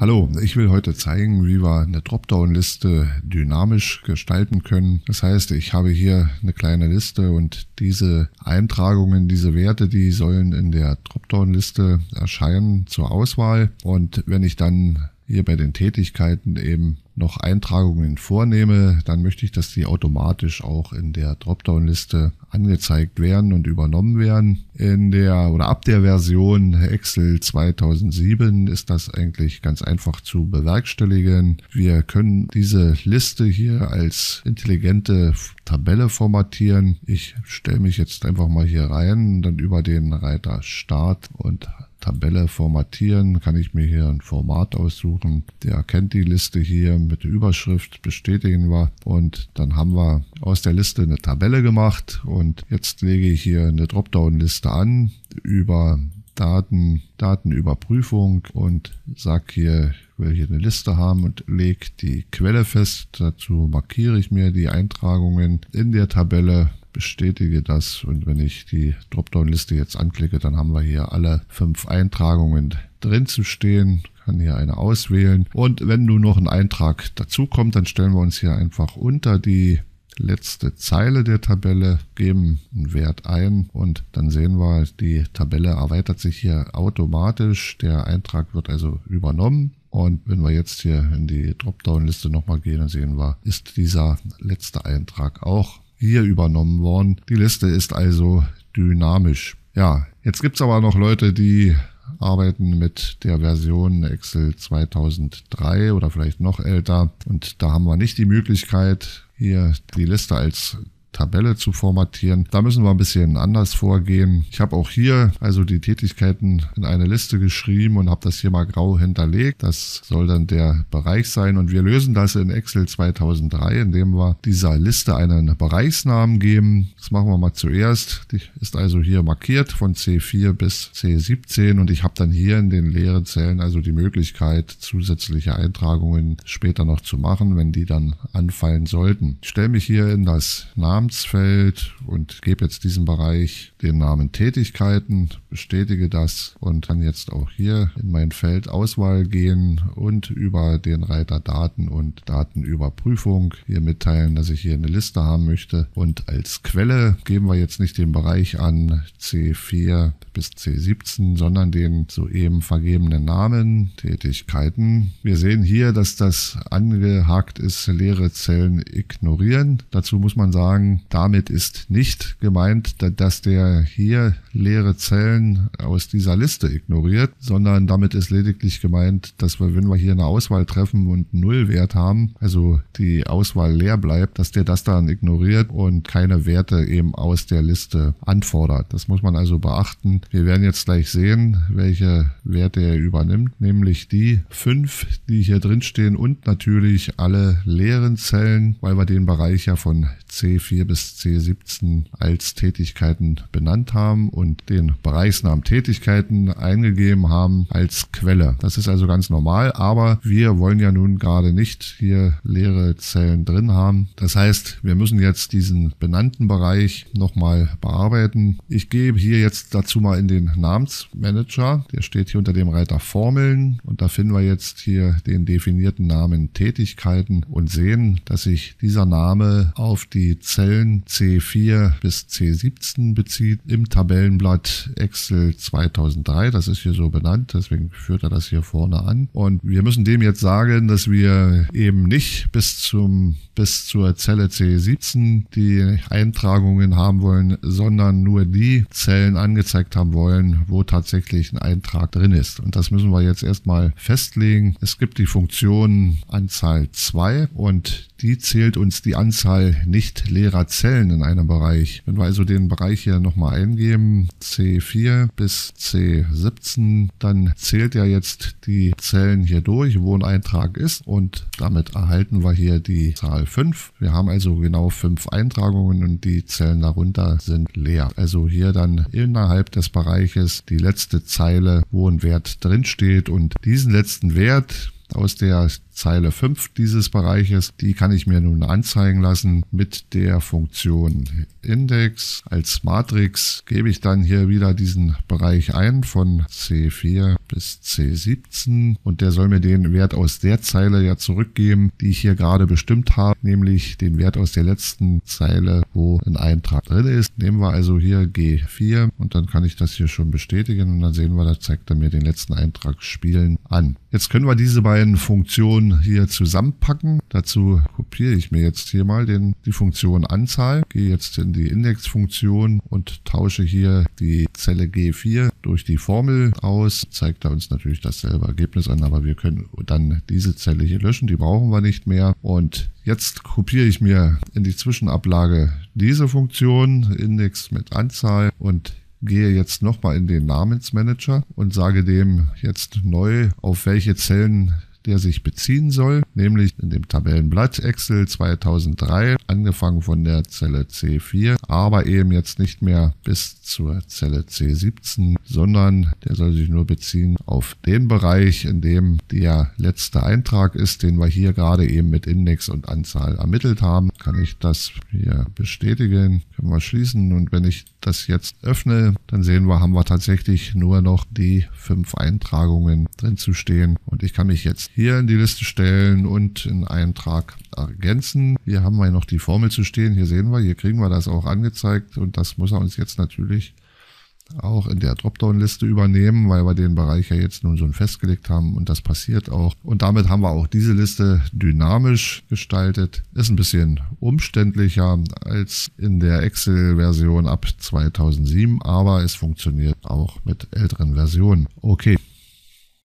Hallo, ich will heute zeigen, wie wir eine Dropdown-Liste dynamisch gestalten können. Das heißt, ich habe hier eine kleine Liste und diese Eintragungen, diese Werte, die sollen in der Dropdown-Liste erscheinen zur Auswahl. Und wenn ich dann hier bei den Tätigkeiten eben noch Eintragungen vornehme, dann möchte ich, dass die automatisch auch in der Dropdown-Liste angezeigt werden und übernommen werden. Ab der Version Excel 2007 ist das eigentlich ganz einfach zu bewerkstelligen. Wir können diese Liste hier als intelligente Tabelle formatieren. Ich stelle mich jetzt einfach mal hier rein, dann über den Reiter Start und Tabelle formatieren, kann ich mir hier ein Format aussuchen. Der erkennt die Liste hier mit Überschrift, bestätigen wir, und dann haben wir aus der Liste eine Tabelle gemacht und jetzt lege ich hier eine Dropdown-Liste an über Datenüberprüfung und sage hier, ich will hier eine Liste haben und lege die Quelle fest. Dazu markiere ich mir die Eintragungen in der Tabelle, bestätige das, und wenn ich die Dropdown-Liste jetzt anklicke, dann haben wir hier alle 5 Eintragungen drin zu stehen. Kann hier eine auswählen, und wenn nun noch ein Eintrag dazu kommt, dann stellen wir uns hier einfach unter die letzte Zeile der Tabelle, geben einen Wert ein und dann sehen wir, die Tabelle erweitert sich hier automatisch. Der Eintrag wird also übernommen. Und wenn wir jetzt hier in die Dropdown-Liste nochmal gehen, dann sehen wir, ist dieser letzte Eintrag auch hier übernommen worden. Die Liste ist also dynamisch. Ja, jetzt gibt es aber noch Leute, die arbeiten mit der Version Excel 2003 oder vielleicht noch älter. Und da haben wir nicht die Möglichkeit, hier die Liste als Tabelle zu formatieren. Da müssen wir ein bisschen anders vorgehen. Ich habe auch hier also die Tätigkeiten in eine Liste geschrieben und habe das hier mal grau hinterlegt. Das soll dann der Bereich sein, und wir lösen das in Excel 2003, indem wir dieser Liste einen Bereichsnamen geben. Das machen wir mal zuerst. Die ist also hier markiert von C4 bis C17, und ich habe dann hier in den leeren Zellen also die Möglichkeit, zusätzliche Eintragungen später noch zu machen, wenn die dann anfallen sollten. Ich stelle mich hier in das Namensfeld und gebe jetzt diesem Bereich den Namen Tätigkeiten, bestätige das und kann jetzt auch hier in mein Feld Auswahl gehen und über den Reiter Daten und Datenüberprüfung hier mitteilen, dass ich hier eine Liste haben möchte, und als Quelle geben wir jetzt nicht den Bereich an C4 bis C17, sondern den soeben vergebenen Namen Tätigkeiten. Wir sehen hier, dass das angehakt ist, leere Zellen ignorieren. Dazu muss man sagen, damit ist nicht gemeint, dass der hier leere Zellen aus dieser Liste ignoriert, sondern damit ist lediglich gemeint, dass wir, wenn wir hier eine Auswahl treffen und einen Nullwert haben, also die Auswahl leer bleibt, dass der das dann ignoriert und keine Werte eben aus der Liste anfordert. Das muss man also beachten. Wir werden jetzt gleich sehen, welche Werte er übernimmt, nämlich die 5, die hier drin stehen, und natürlich alle leeren Zellen, weil wir den Bereich ja von C4 bis C17 als Tätigkeiten benannt haben und den Bereichsnamen Tätigkeiten eingegeben haben als Quelle. Das ist also ganz normal, aber wir wollen ja nun gerade nicht hier leere Zellen drin haben. Das heißt, wir müssen jetzt diesen benannten Bereich nochmal bearbeiten. Ich gehe hier jetzt dazu mal in den Namensmanager. Der steht hier unter dem Reiter Formeln, und da finden wir jetzt hier den definierten Namen Tätigkeiten und sehen, dass sich dieser Name auf die Zellen C4 bis C17 bezieht im Tabellenblatt Excel 2003. Das ist hier so benannt, deswegen führt er das hier vorne an. Und wir müssen dem jetzt sagen, dass wir eben nicht bis zur Zelle C17 die Eintragungen haben wollen, sondern nur die Zellen angezeigt haben wollen, wo tatsächlich ein Eintrag drin ist. Und das müssen wir jetzt erstmal festlegen. Es gibt die Funktion Anzahl2, und die zählt uns die Anzahl nicht leerer Zellen in einem Bereich. Wenn wir also den Bereich hier nochmal eingeben, C4 bis C17, dann zählt ja jetzt die Zellen hier durch, wo ein Eintrag ist, und damit erhalten wir hier die Zahl 5. Wir haben also genau 5 Eintragungen und die Zellen darunter sind leer. Also hier dann innerhalb des Bereiches die letzte Zeile, wo ein Wert drin steht, und diesen letzten Wert, aus der Zeile 5 dieses Bereiches. Die kann ich mir nun anzeigen lassen mit der Funktion Index. Als Matrix gebe ich dann hier wieder diesen Bereich ein von C4 bis C17 und der soll mir den Wert aus der Zeile ja zurückgeben, die ich hier gerade bestimmt habe, nämlich den Wert aus der letzten Zeile, wo ein Eintrag drin ist. Nehmen wir also hier G4 und dann kann ich das hier schon bestätigen und dann sehen wir, da zeigt er mir den letzten Eintrag Spielen an. Jetzt können wir diese beiden Funktionen hier zusammenpacken. Dazu kopiere ich mir jetzt hier mal die Funktion Anzahl, gehe jetzt in die Index-Funktion und tausche hier die Zelle G4 durch die Formel aus. Zeigt da uns natürlich dasselbe Ergebnis an, aber wir können dann diese Zelle hier löschen, die brauchen wir nicht mehr. Und jetzt kopiere ich mir in die Zwischenablage diese Funktion, Index mit Anzahl, und gehe jetzt nochmal in den Namensmanager und sage dem jetzt neu, auf welche Zellen der sich beziehen soll, nämlich in dem Tabellenblatt Excel 2003, angefangen von der Zelle C4, aber eben jetzt nicht mehr bis zur Zelle C17, sondern der soll sich nur beziehen auf den Bereich, in dem der letzte Eintrag ist, den wir hier gerade eben mit Index und Anzahl ermittelt haben. Kann ich das hier bestätigen, können wir schließen, und wenn ich das jetzt öffne, dann sehen wir, haben wir tatsächlich nur noch die 5 Eintragungen drin zu stehen und ich kann mich jetzt hier in die Liste stellen und in Eintrag ergänzen. Hier haben wir noch die Formel zu stehen, hier sehen wir, hier kriegen wir das auch angezeigt und das muss er uns jetzt natürlich auch in der Dropdown-Liste übernehmen, weil wir den Bereich ja jetzt nun schon festgelegt haben und das passiert auch. Und damit haben wir auch diese Liste dynamisch gestaltet. Ist ein bisschen umständlicher als in der Excel-Version ab 2007, aber es funktioniert auch mit älteren Versionen. Okay.